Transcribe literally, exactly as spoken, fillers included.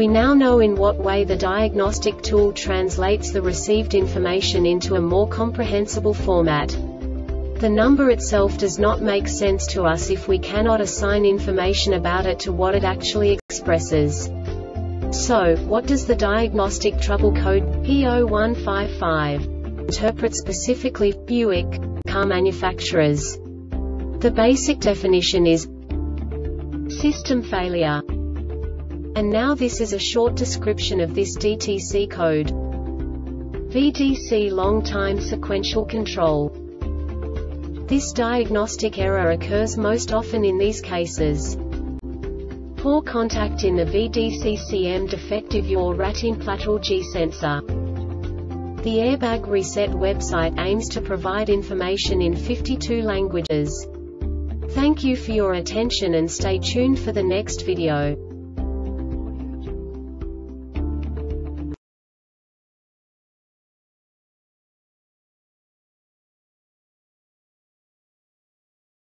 We now know in what way the diagnostic tool translates the received information into a more comprehensible format. The number itself does not make sense to us if we cannot assign information about it to what it actually expresses. So, what does the diagnostic trouble code P zero one five five interpret specifically for Buick car manufacturers? The basic definition is system failure. And now this is a short description of this D T C code. V D C long time sequential control. This diagnostic error occurs most often in these cases: poor contact in the V D C C M, defective your ratin lateral G sensor. The Airbag Reset website aims to provide information in fifty-two languages. Thank you for your attention and stay tuned for the next video.